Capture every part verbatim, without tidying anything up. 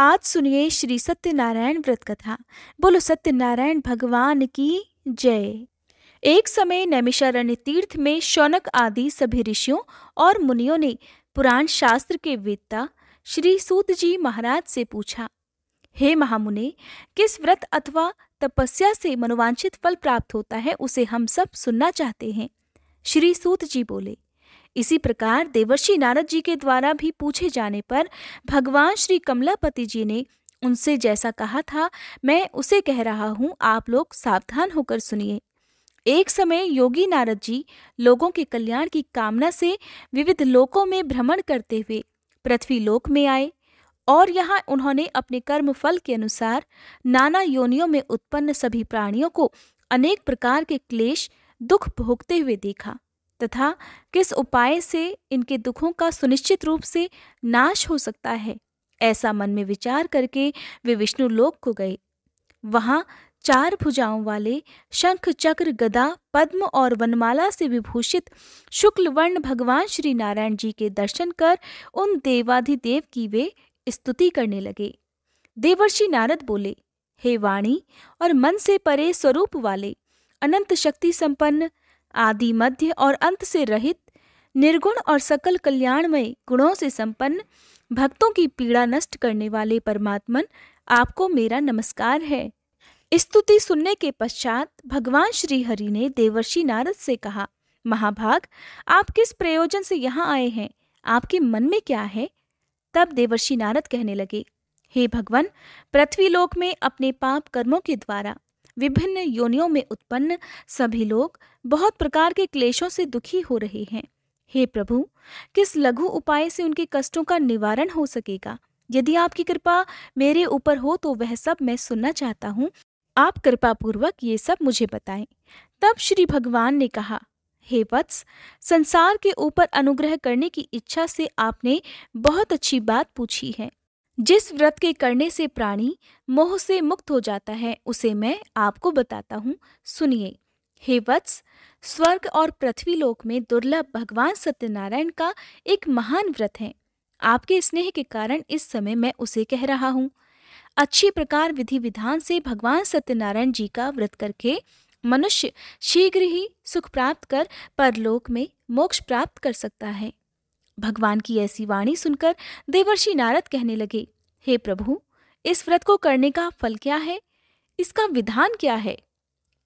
आज सुनिए श्री सत्यनारायण व्रत कथा। बोलो सत्यनारायण भगवान की जय। एक समय नैमिषारण्य तीर्थ में शौनक आदि सभी ऋषियों और मुनियों ने पुराण शास्त्र के वेत्ता श्री सूत जी महाराज से पूछा, हे महामुने, किस व्रत अथवा तपस्या से मनोवांछित फल प्राप्त होता है उसे हम सब सुनना चाहते हैं। श्री सूत जी बोले, इसी प्रकार देवर्षि नारद जी के द्वारा भी पूछे जाने पर भगवान श्री कमलापति जी ने उनसे जैसा कहा था मैं उसे कह रहा हूँ, आप लोग सावधान होकर सुनिए। एक समय योगी नारद जी लोगों के कल्याण की कामना से विविध लोकों में भ्रमण करते हुए पृथ्वी लोक में आए और यहाँ उन्होंने अपने कर्म फल के अनुसार नाना योनियों में उत्पन्न सभी प्राणियों को अनेक प्रकार के क्लेश दुख भोगते हुए देखा तथा किस उपाय से इनके दुखों का सुनिश्चित रूप से नाश हो सकता है, ऐसा मन में विचार करके वे विष्णु लोक को गए। वहाँ चार भुजाओं वाले शंख चक्र गदा पद्म और वनमाला से विभूषित शुक्ल वर्ण भगवान श्री नारायण जी के दर्शन कर उन देवाधिदेव की वे स्तुति करने लगे। देवर्षि नारद बोले, हे वाणी और मन से परे स्वरूप वाले, अनंत शक्ति संपन्न, आदि मध्य और अंत से रहित, निर्गुण और सकल कल्याणमय गुणों से संपन्न, भक्तों की पीड़ा नष्ट करने वाले परमात्मन, आपको मेरा नमस्कार है। स्तुति सुनने के पश्चात भगवान श्री हरि ने देवर्षि नारद से कहा, महाभाग, आप किस प्रयोजन से यहाँ आए हैं, आपके मन में क्या है। तब देवर्षि नारद कहने लगे, हे भगवन, पृथ्वीलोक में अपने पाप कर्मों के द्वारा विभिन्न योनियों में उत्पन्न सभी लोग बहुत प्रकार के क्लेशों से दुखी हो रहे हैं। हे प्रभु, किस लघु उपाय से उनके कष्टों का निवारण हो सकेगा। यदि आपकी कृपा मेरे ऊपर हो तो वह सब मैं सुनना चाहता हूँ। आप कृपा पूर्वक ये सब मुझे बताएं। तब श्री भगवान ने कहा, हे वत्स, संसार के ऊपर अनुग्रह करने की इच्छा से आपने बहुत अच्छी बात पूछी है। जिस व्रत के करने से प्राणी मोह से मुक्त हो जाता है उसे मैं आपको बताता हूँ, सुनिए। हे वत्स, स्वर्ग और पृथ्वीलोक में दुर्लभ भगवान सत्यनारायण का एक महान व्रत है। आपके स्नेह के कारण इस समय मैं उसे कह रहा हूँ। अच्छी प्रकार विधि विधान से भगवान सत्यनारायण जी का व्रत करके मनुष्य शीघ्र ही सुख प्राप्त कर परलोक में मोक्ष प्राप्त कर सकता है। भगवान की ऐसी वाणी सुनकर देवर्षि नारद कहने लगे, हे प्रभु, इस व्रत को करने का फल क्या है, इसका विधान क्या है,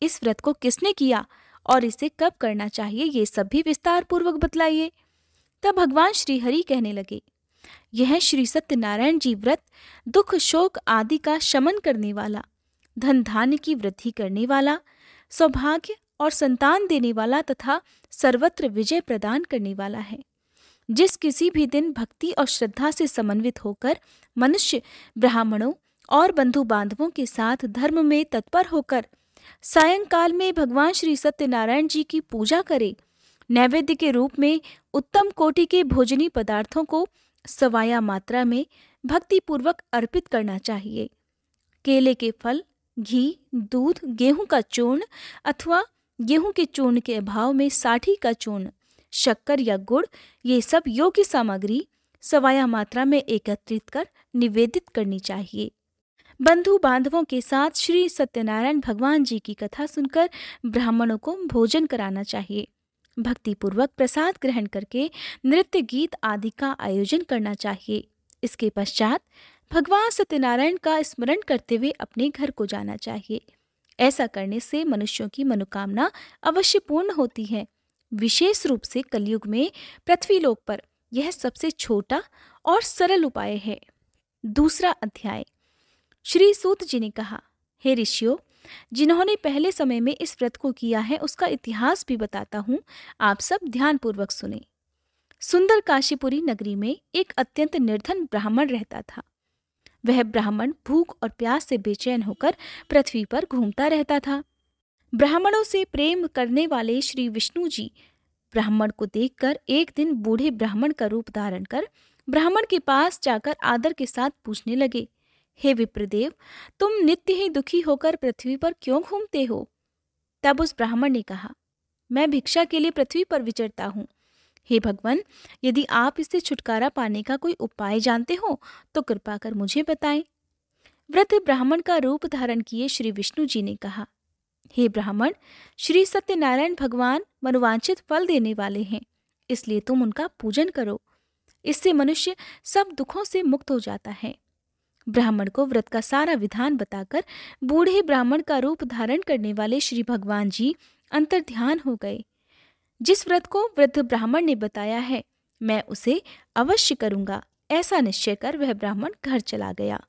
इस व्रत को किसने किया और इसे कब करना चाहिए, ये सब भी विस्तार पूर्वक बतलाइए। तब भगवान श्री हरि कहने लगे, यह श्री सत्यनारायण जी व्रत दुख शोक आदि का शमन करने वाला, धन धान्य की वृद्धि करने वाला, सौभाग्य और संतान देने वाला तथा सर्वत्र विजय प्रदान करने वाला है। जिस किसी भी दिन भक्ति और श्रद्धा से समन्वित होकर मनुष्य ब्राह्मणों और बंधु बांधवों के साथ धर्म में तत्पर होकर सायंकाल में भगवान श्री सत्यनारायण जी की पूजा करे, नैवेद्य के रूप में उत्तम कोटि के भोजनी पदार्थों को सवाया मात्रा में भक्तिपूर्वक अर्पित करना चाहिए। केले के फल, घी, दूध, गेहूं का चूर्ण अथवा गेहूं के चूर्ण के अभाव में साठी का चूर्ण, शक्कर या गुड़, ये सब योग्य सामग्री सवाया मात्रा में एकत्रित कर निवेदित करनी चाहिए। बंधु बांधवों के साथ श्री सत्यनारायण भगवान जी की कथा सुनकर ब्राह्मणों को भोजन कराना चाहिए। भक्तिपूर्वक प्रसाद ग्रहण करके नृत्य गीत आदि का आयोजन करना चाहिए। इसके पश्चात भगवान सत्यनारायण का स्मरण करते हुए अपने घर को जाना चाहिए। ऐसा करने से मनुष्यों की मनोकामना अवश्य पूर्ण होती है। विशेष रूप से कलयुग में पृथ्वीलोक पर यह सबसे छोटा और सरल उपाय है। दूसरा अध्याय। श्री सूत जी ने कहा, हे ऋषियों, जिन्होंने पहले समय में इस व्रत को किया है उसका इतिहास भी बताता हूँ, आप सब ध्यानपूर्वक सुने। सुंदर काशीपुरी नगरी में एक अत्यंत निर्धन ब्राह्मण रहता था। वह ब्राह्मण भूख और प्यास से बेचैन होकर पृथ्वी पर घूमता रहता था। ब्राह्मणों से प्रेम करने वाले श्री विष्णु जी ब्राह्मण को देखकर एक दिन बूढ़े ब्राह्मण का रूप धारण कर ब्राह्मण के पास जाकर आदर के साथ पूछने लगे, हे विप्रदेव, तुम नित्य ही दुखी होकर पृथ्वी पर क्यों घूमते हो। तब उस ब्राह्मण ने कहा, मैं भिक्षा के लिए पृथ्वी पर विचरता हूँ। हे भगवान, यदि आप इससे छुटकारा पाने का कोई उपाय जानते हो तो कृपा कर मुझे बताएं। वृद्ध ब्राह्मण का रूप धारण किए श्री विष्णु जी ने कहा, हे ब्राह्मण, श्री सत्यनारायण भगवान मनोवांछित फल देने वाले हैं, इसलिए तुम उनका पूजन करो। इससे मनुष्य सब दुखों से मुक्त हो जाता है। ब्राह्मण को व्रत का सारा विधान बताकर बूढ़े ब्राह्मण का रूप धारण करने वाले श्री भगवान जी अंतर ध्यान हो गए। जिस व्रत को वृद्ध ब्राह्मण ने बताया है मैं उसे अवश्य करूंगा, ऐसा निश्चय कर वह ब्राह्मण घर चला गया।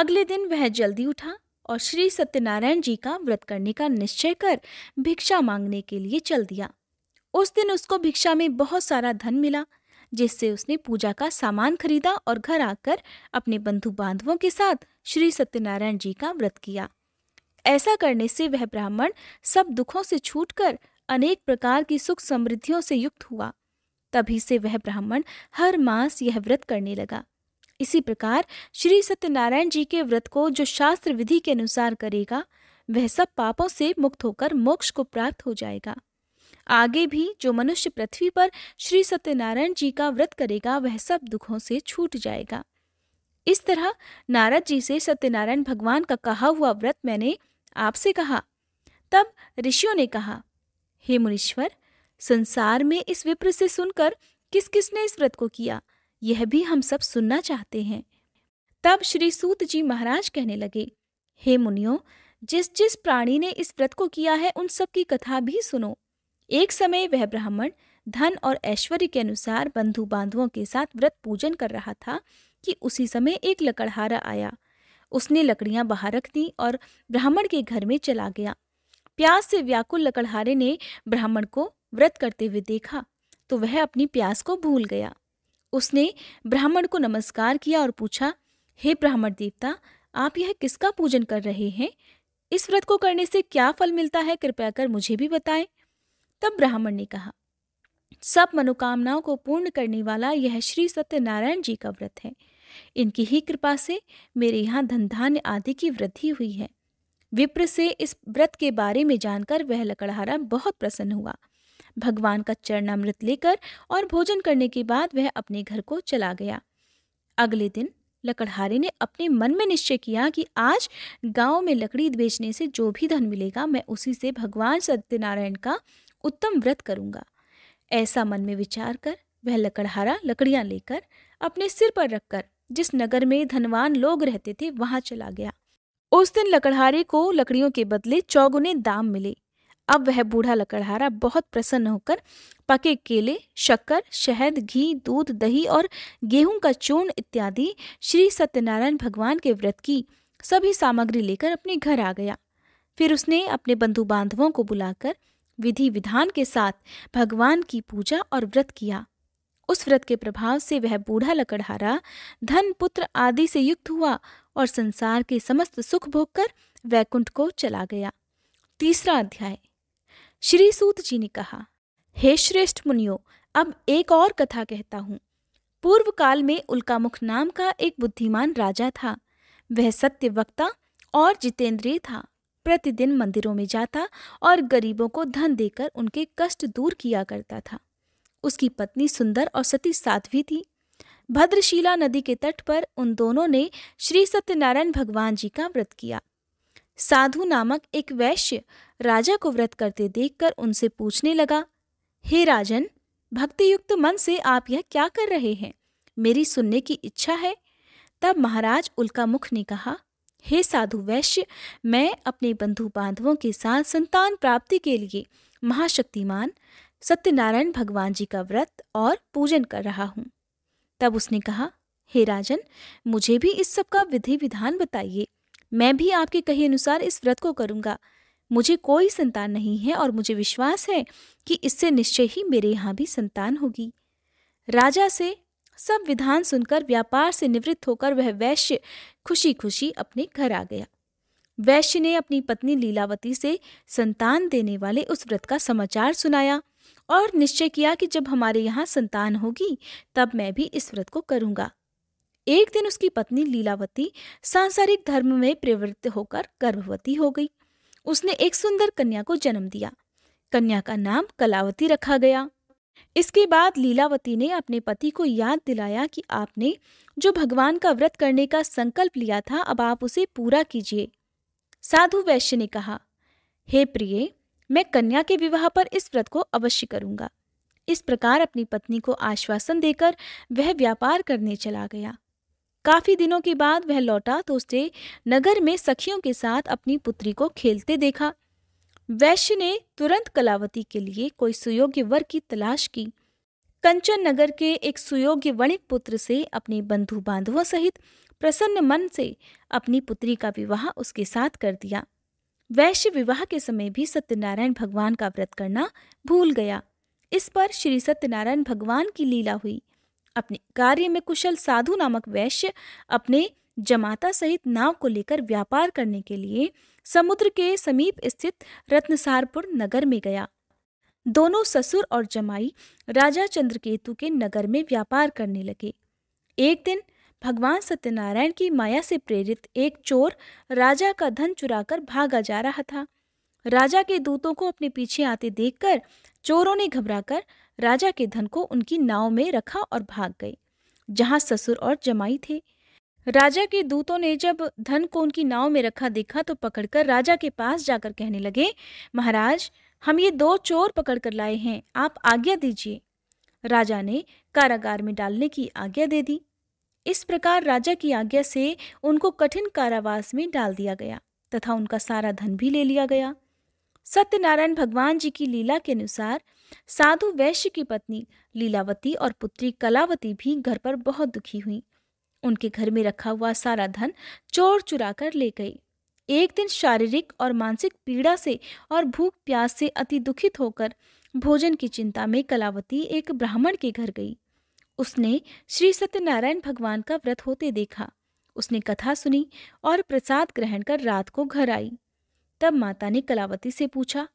अगले दिन वह जल्दी उठा और श्री सत्यनारायण जी का व्रत करने का निश्चय कर भिक्षा मांगने के लिए चल दिया। उस दिन उसको भिक्षा में बहुत सारा धन मिला, जिससे उसने पूजा का सामान खरीदा और घर आकर अपने बंधु बांधवों के साथ श्री सत्यनारायण जी का व्रत किया। ऐसा करने से वह ब्राह्मण सब दुखों से छूटकर अनेक प्रकार की सुख समृद्धियों से युक्त हुआ। तभी से वह ब्राह्मण हर मास यह व्रत करने लगा। इसी प्रकार श्री सत्यनारायण जी के व्रत को जो शास्त्र विधि के अनुसार करेगा वह सब पापों से मुक्त होकर मोक्ष को प्राप्त हो जाएगा। आगे भी जो मनुष्य पृथ्वी पर श्री सत्यनारायण जी का व्रत करेगा वह सब दुखों से छूट जाएगा। इस तरह नारद जी से सत्यनारायण भगवान का कहा हुआ व्रत मैंने आपसे कहा। तब ऋषियों ने कहा, हे मुनीश्वर, संसार में इस विप्र से सुनकर किस किसने इस व्रत को किया, यह भी हम सब सुनना चाहते हैं। तब श्री सूत जी महाराज कहने लगे, हे मुनियों, जिस जिस प्राणी ने इस व्रत को किया है उन सब की कथा भी सुनो। एक समय वह ब्राह्मण धन और ऐश्वर्य के अनुसार बंधु बांधवों के साथ व्रत पूजन कर रहा था कि उसी समय एक लकड़हारा आया। उसने लकड़ियां बाहर रख दी और ब्राह्मण के घर में चला गया। प्यास से व्याकुल लकड़हारे ने ब्राह्मण को व्रत करते हुए देखा तो वह अपनी प्यास को भूल गया। उसने ब्राह्मण को नमस्कार किया और पूछा, हे ब्राह्मण देवता, आप यह किसका पूजन कर रहे हैं? इस व्रत को करने से क्या फल मिलता है, कृपया कर मुझे भी बताएं। तब ब्राह्मण ने कहा, सब मनोकामनाओं को पूर्ण करने वाला यह श्री सत्यनारायण जी का व्रत है। इनकी ही कृपा से मेरे यहाँ धन धान्य आदि की वृद्धि हुई है। विप्र से इस व्रत के बारे में जानकर वह लकड़हारा बहुत प्रसन्न हुआ। भगवान का चरणामृत लेकर और भोजन करने के बाद वह अपने घर को चला गया। अगले दिन लकड़हारे ने अपने मन में निश्चय किया कि आज गांव में लकड़ी बेचने से जो भी धन मिलेगा मैं उसी से भगवान सत्यनारायण का उत्तम व्रत करूंगा। ऐसा मन में विचार कर वह लकड़हारा लकड़ियां लेकर अपने सिर पर रखकर जिस नगर में धनवान लोग रहते थे वहां चला गया। उस दिन लकड़हारे को लकड़ियों के बदले चौगुने दाम मिले। अब वह बूढ़ा लकड़हारा बहुत प्रसन्न होकर पके केले, शक्कर, शहद, घी, दूध, दही और गेहूं का चूर्ण इत्यादि श्री सत्यनारायण भगवान के व्रत की सभी सामग्री लेकर अपने घर आ गया। फिर उसने अपने बंधु बांधवों को बुलाकर विधि विधान के साथ भगवान की पूजा और व्रत किया। उस व्रत के प्रभाव से वह बूढ़ा लकड़हारा धन, पुत्र आदि से युक्त हुआ और संसार के समस्त सुख भोगकर वैकुंठ को चला गया। तीसरा अध्याय। श्री सूत जी ने कहा, हे श्रेष्ठ मुनियों, अब एक और कथा कहता हूँ। पूर्व काल में उल्कामुख नाम का एक बुद्धिमान राजा था। वह सत्य वक्ता और जितेंद्रिय था। प्रतिदिन मंदिरों में जाता और गरीबों को धन देकर उनके कष्ट दूर किया करता था। उसकी पत्नी सुंदर और सती साध्वी थी। भद्रशीला नदी के तट पर उन दोनों ने श्री सत्यनारायण भगवान जी का व्रत किया। साधु नामक एक वैश्य राजा को व्रत करते देखकर उनसे पूछने लगा, हे राजन, भक्तियुक्त मन से आप यह क्या कर रहे हैं? मेरी सुनने की इच्छा है। तब महाराज उल्कामुख ने कहा, हे साधु वैश्य, मैं अपने बंधु बांधवों के साथ संतान प्राप्ति के लिए महाशक्तिमान सत्यनारायण भगवान जी का व्रत और पूजन कर रहा हूँ। तब उसने कहा, हे राजन, मुझे भी इस सब का विधि विधान बताइए। मैं भी आपके कहे अनुसार इस व्रत को करूंगा। मुझे कोई संतान नहीं है और मुझे विश्वास है कि इससे निश्चय ही मेरे यहाँ भी संतान होगी। राजा से सब विधान सुनकर व्यापार से निवृत्त होकर वह वैश्य खुशी खुशी अपने घर आ गया। वैश्य ने अपनी पत्नी लीलावती से संतान देने वाले उस व्रत का समाचार सुनाया और निश्चय किया कि जब हमारे यहाँ संतान होगी तब मैं भी इस व्रत को करूँगा। एक दिन उसकी पत्नी लीलावती सांसारिक धर्म में प्रवृत्त होकर गर्भवती हो गई। उसने एक सुंदर कन्या को जन्म दिया। कन्या का नाम कलावती रखा गया। इसके बाद लीलावती ने अपने पति को याद दिलाया कि आपने जो भगवान का व्रत करने का संकल्प लिया था, अब आप उसे पूरा कीजिए। साधु वैश्य ने कहा, हे प्रिय, मैं कन्या के विवाह पर इस व्रत को अवश्य करूंगा। इस प्रकार अपनी पत्नी को आश्वासन देकर वह व्यापार करने चला गया। काफी दिनों के बाद वह लौटा तो उसने नगर में सखियों के साथ अपनी पुत्री को खेलते देखा। वैश्य ने तुरंत कलावती के लिए कोई सुयोग्य वर की तलाश की। कंचन नगर के एक सुयोग्य वणिक पुत्र से अपने बंधु बांधवों सहित प्रसन्न मन से अपनी पुत्री का विवाह उसके साथ कर दिया। वैश्य विवाह के समय भी सत्यनारायण भगवान का व्रत करना भूल गया। इस पर श्री सत्यनारायण भगवान की लीला हुई। अपने कार्य में कुशल साधु नामक वैश्य अपने जमाता सहित नाव को लेकर व्यापार करने के लिए समुद्र के समीप स्थित रत्नसारपुर नगर में गया। दोनों ससुर और जमाई राजा चंद्रकेतु के नगर में व्यापार करने लगे। एक दिन भगवान सत्यनारायण की माया से प्रेरित एक चोर राजा का धन चुराकर भागा जा रहा था। राजा के दूतों को अपने पीछे आते देखकर चोरों ने घबराकर राजा के धन को उनकी नाव में रखा और भाग गए, जहां ससुर और जमाई थे। राजा के दूतों ने जब धन को उनकी नाव में रखा देखा तो पकड़कर राजा के पास जाकर कहने लगे, महाराज, हम ये दो चोर पकड़कर लाए हैं, आप आज्ञा दीजिए। राजा ने कारागार में डालने की आज्ञा दे दी। इस प्रकार राजा की आज्ञा से उनको कठिन कारावास में डाल दिया गया तथा उनका सारा धन भी ले लिया गया। सत्यनारायण भगवान जी की लीला के अनुसार साधु वैश्य की पत्नी लीलावती और पुत्री कलावती भी घर पर बहुत दुखी हुई। उनके घर में रखा हुआ सारा धन चोर चुरा कर ले गई। एक दिन शारीरिक और मानसिक पीड़ा से और भूख प्यास से अति दुखित होकर भोजन की चिंता में कलावती एक ब्राह्मण के घर गई। उसने श्री सत्यनारायण भगवान का व्रत होते देखा। उसने कथा सुनी और प्रसाद ग्रहण कर रात को घर आई। तब माता ने कलावती से पूछा,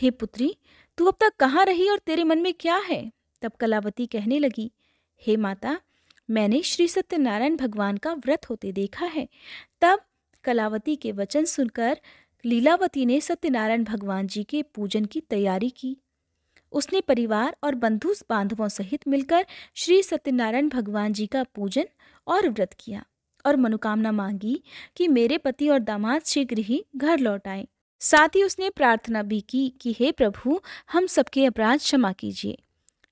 हे पुत्री, तू अब तक कहाँ रही और तेरे मन में क्या है? तब कलावती कहने लगी, हे माता, मैंने श्री सत्यनारायण भगवान का व्रत होते देखा है। तब कलावती के वचन सुनकर लीलावती ने सत्यनारायण भगवान जी के पूजन की तैयारी की। उसने परिवार और बंधु बांधवों सहित मिलकर श्री सत्यनारायण भगवान जी का पूजन और व्रत किया और मनोकामना मांगी कि मेरे पति और दामाद शीघ्र ही घर लौट आए। साथ ही उसने प्रार्थना भी की कि हे प्रभु, हम सबके अपराध क्षमा कीजिए।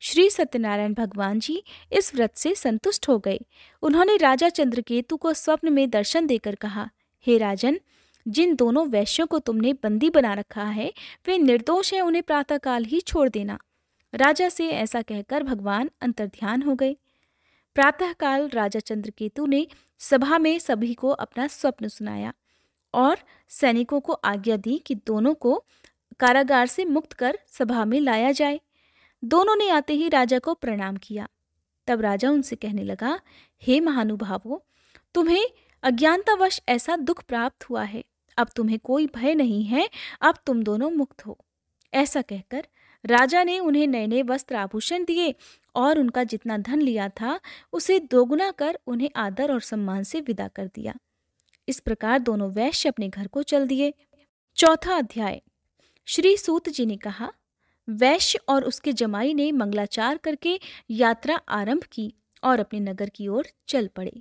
श्री सत्यनारायण भगवान जी इस व्रत से संतुष्ट हो गए। उन्होंने राजा चंद्रकेतु को स्वप्न में दर्शन देकर कहा, हे राजन, जिन दोनों वैश्यों को तुमने बंदी बना रखा है वे निर्दोष हैं, उन्हें प्रातःकाल ही छोड़ देना। राजा से ऐसा कहकर भगवान अंतर्ध्यान हो गए। प्रातःकाल राजा चंद्रकेतु ने सभा में सभी को अपना स्वप्न सुनाया और सैनिकों को आज्ञा दी कि दोनों को कारागार से मुक्त कर सभा में लाया जाए। दोनों ने आते ही राजा को प्रणाम किया। तब राजा उनसे कहने लगा, हे महानुभावों, तुम्हें अज्ञानतावश ऐसा दुख प्राप्त हुआ है, अब तुम्हें कोई भय नहीं है, अब तुम दोनों मुक्त हो। ऐसा कहकर राजा ने उन्हें नए नए वस्त्र आभूषण दिए और उनका जितना धन लिया था उसे दोगुना कर उन्हें आदर और सम्मान से विदा कर दिया। इस प्रकार दोनों वैश्य अपने घर को चल दिए। चौथा अध्याय। श्री सूत जी ने कहा, वैश्य और उसके जमाई ने मंगलाचार करके यात्रा आरंभ की और अपने नगर की ओर चल पड़े।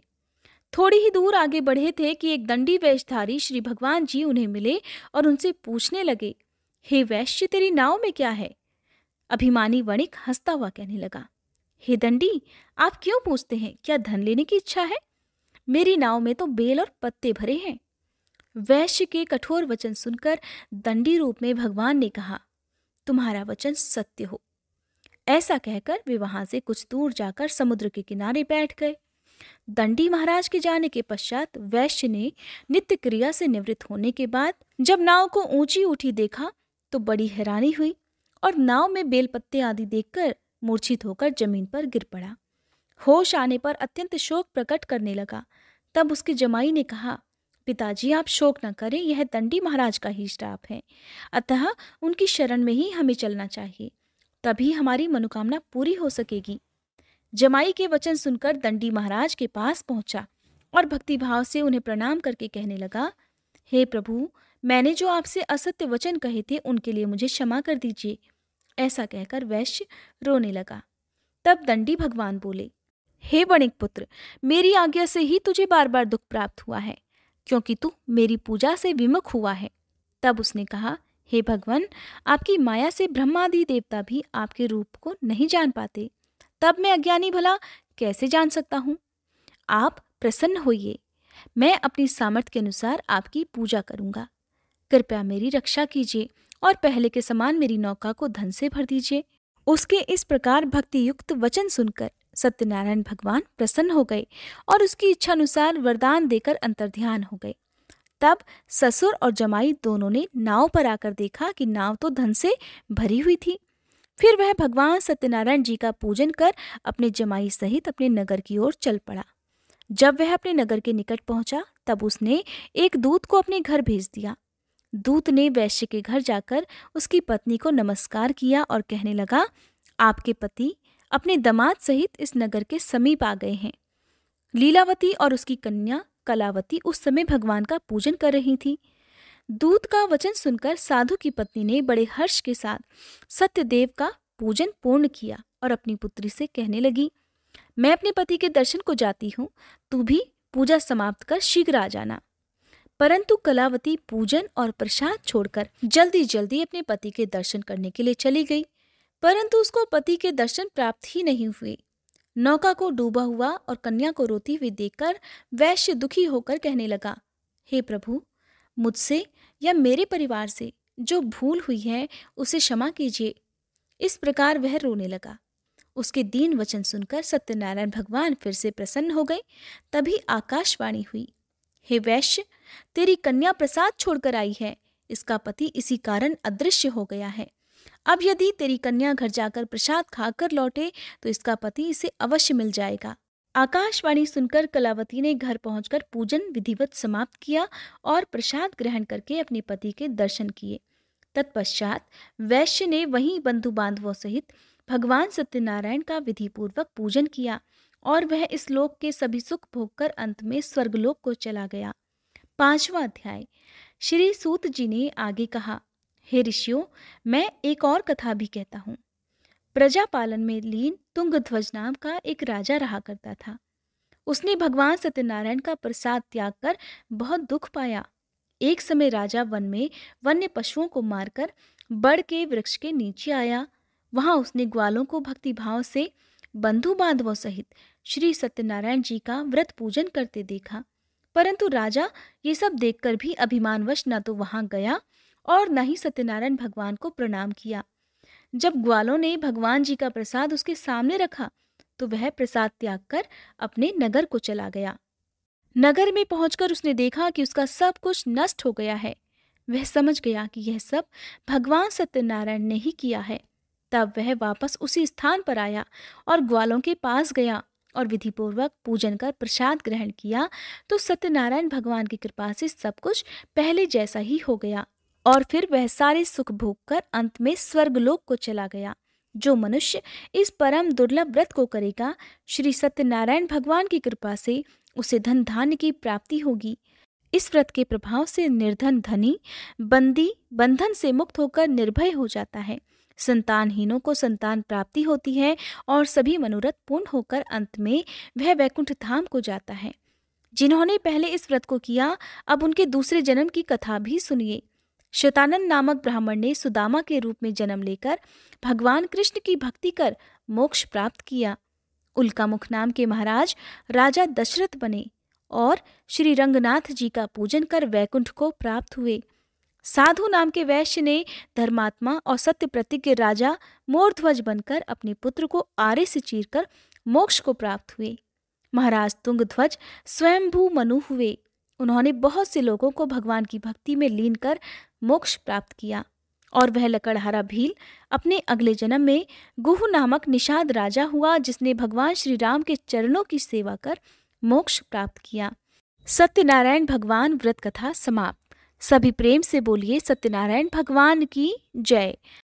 थोड़ी ही दूर आगे बढ़े थे कि एक दंडी वेशधारी श्री भगवान जी उन्हें मिले और उनसे पूछने लगे, हे वैश्य, तेरी नाव में क्या है? अभिमानी वणिक हंसता हुआ कहने लगा, हे दंडी, आप क्यों पूछते हैं? क्या धन लेने की इच्छा है? मेरी नाव में तो बेल और पत्ते भरे हैं। वैश्य के कठोर वचन सुनकर दंडी रूप में भगवान ने कहा, तुम्हारा वचन सत्य हो। ऐसा कहकर वे वहां से कुछ दूर जाकर समुद्र के किनारे बैठ गए। दंडी महाराज के जाने के पश्चात वैश्य ने नित्य क्रिया से निवृत्त होने के बाद जब नाव को ऊंची उठी देखा तो बड़ी हैरानी हुई और नाव में बेल पत्ते आदि देखकर मूर्छित होकर जमीन पर गिर पड़ा। होश आने पर अत्यंत शोक प्रकट करने लगा। तब उसके जमाई ने कहा, पिताजी, आप शोक न करें, यह दंडी महाराज का ही श्राप है, अतः उनकी शरण में ही हमें चलना चाहिए, तभी हमारी मनोकामना पूरी हो सकेगी। जमाई के वचन सुनकर दंडी महाराज के पास पहुंचा और भक्तिभाव से उन्हें प्रणाम करके कहने लगा, हे प्रभु, मैंने जो आपसे असत्य वचन कहे थे उनके लिए मुझे क्षमा कर दीजिए। ऐसा कहकर वैश्य रोने लगा। तब दंडी भगवान बोले, हे वणिक पुत्र, मेरी आज्ञा से ही तुझे बार बार दुख प्राप्त हुआ है, क्योंकि तू मेरी पूजा से विमुख हुआ है। तब उसने कहा, हे भगवान, आपकी माया से ब्रह्मादि देवता भी आपके रूप को नहीं जान पाते, तब मैं अज्ञानी भला कैसे जान सकता हूँ। आप प्रसन्न होइए, मैं अपनी सामर्थ्य के अनुसार आपकी पूजा करूँगा। कृपया मेरी रक्षा कीजिए और पहले के समान मेरी नौका को धन से भर दीजिए। उसके इस प्रकार भक्ति युक्त वचन सुनकर सत्यनारायण भगवान प्रसन्न हो गए और उसकी इच्छा अनुसार वरदान देकर अंतर्ध्यान हो गए। तब ससुर और जमाई दोनों ने नाव पर आकर देखा कि नाव तो धन से भरी हुई थी। फिर वह भगवान सत्यनारायण जी का पूजन कर अपने जमाई सहित अपने नगर की ओर चल पड़ा। जब वह अपने नगर के निकट पहुंचा, तब उसने एक दूत को अपने घर भेज दिया। दूत ने वैश्य के घर जाकर उसकी पत्नी को नमस्कार किया और कहने लगा, आपके पति अपने दामाद सहित इस नगर के समीप आ गए हैं। लीलावती और उसकी कन्या कलावती उस समय भगवान का पूजन कर रही थी। दूत का वचन सुनकर साधु की पत्नी ने बड़े हर्ष के साथ सत्यदेव का पूजन पूर्ण किया और अपनी पुत्री से कहने लगी, मैं अपने पति के दर्शन को जाती हूँ, तू भी पूजा समाप्त कर शीघ्र आ जाना। परंतु कलावती पूजन और प्रसाद छोड़कर जल्दी जल्दी अपने पति के दर्शन करने के लिए चली गई, परंतु उसको पति के दर्शन प्राप्त ही नहीं हुए। नौका को डूबा हुआ और कन्या को रोती हुई देखकर वैश्य दुखी होकर कहने लगा, हे प्रभु, मुझसे या मेरे परिवार से जो भूल हुई है उसे क्षमा कीजिए। इस प्रकार वह रोने लगा। उसके दीन वचन सुनकर सत्यनारायण भगवान फिर से प्रसन्न हो गए। तभी आकाशवाणी हुई, हे वैश्य, तेरी कन्या प्रसाद छोड़कर आई है, इसका पति इसी कारण अदृश्य हो गया है। अब यदि तेरी कन्या घर जाकर प्रसाद खाकर लौटे तो इसका पति इसे अवश्य मिल जाएगा। आकाशवाणी सुनकर कलावती ने घर पहुंचकर पूजन विधिवत समाप्त किया और प्रसाद ग्रहण करके अपने पति के दर्शन किए। तत्पश्चात वैश्य ने वहीं बंधु बांधवों सहित भगवान सत्यनारायण का विधिपूर्वक पूजन किया और वह इस लोक के सभी सुख भोगकर अंत में स्वर्गलोक को चला गया। पांचवा अध्याय। श्री सूत जी ने आगे कहा, हे ऋषियों, मैं एक और कथा भी कहता हूँ। प्रजा पालन में लीन तुंगध्वज नाम का एक राजा रहा करता था। उसने भगवान सत्यनारायण का प्रसाद त्याग कर बहुत दुख पाया। एक समय राजा वन में वन्य पशुओं को मारकर बड़ के वृक्ष के नीचे आया। वहाँ उसने ग्वालों को भक्तिभाव से बंधु बांधवों सहित श्री सत्यनारायण जी का व्रत पूजन करते देखा, परंतु राजा ये सब देखकर भी अभिमानवश न तो वहाँ गया और न ही सत्यनारायण भगवान को प्रणाम किया। जब ग्वालों ने भगवान जी का प्रसाद उसके सामने रखा तो वह प्रसाद त्याग कर अपने नगर को चला गया। नगर में पहुंचकर उसने देखा कि उसका सब कुछ नष्ट हो गया है। वह समझ गया कि यह सब भगवान सत्यनारायण ने ही किया है। तब वह वापस उसी स्थान पर आया और ग्वालों के पास गया और विधिपूर्वक पूजन कर प्रसाद ग्रहण किया, तो सत्यनारायण भगवान की कृपा से सब कुछ पहले जैसा ही हो गया और फिर वह सारे सुख भोगकर अंत में स्वर्गलोक को चला गया। जो मनुष्य इस परम दुर्लभ व्रत को करेगा, श्री सत्यनारायण भगवान की कृपा से उसे धन धान्य की प्राप्ति होगी। इस व्रत के प्रभाव से निर्धन धनी, बंदी बंधन से मुक्त होकर निर्भय हो जाता है। संतानहीनों को संतान प्राप्ति होती है और सभी मनोरथ पूर्ण होकर अंत में वह वैकुंठ धाम को जाता है। जिन्होंने पहले इस व्रत को किया, अब उनके दूसरे जन्म की कथा भी सुनिए। शतानंद नामक ब्राह्मण ने सुदामा के रूप में जन्म लेकर भगवान कृष्ण की भक्ति कर मोक्ष प्राप्त किया। उल्कामुख नाम के महाराज राजा दशरथ बने और श्री रंगनाथ जी का पूजन कर वैकुंठ को प्राप्त हुए। साधु नाम के वैश्य ने धर्मात्मा और सत्य प्रतिज्ञ राजा मोरध्वज बनकर अपने पुत्र को आरे से चीरकर मोक्ष को प्राप्त हुए। महाराज तुंगध्वज स्वयंभू मनु हुए। उन्होंने बहुत से लोगों को भगवान की भक्ति में लीन कर मोक्ष प्राप्त किया और वह लकड़हारा भील अपने अगले जन्म में गुह नामक निषाद राजा हुआ, जिसने भगवान श्री राम के चरणों की सेवा कर मोक्ष प्राप्त किया। सत्यनारायण भगवान व्रत कथा समाप्त। सभी प्रेम से बोलिए सत्यनारायण भगवान की जय।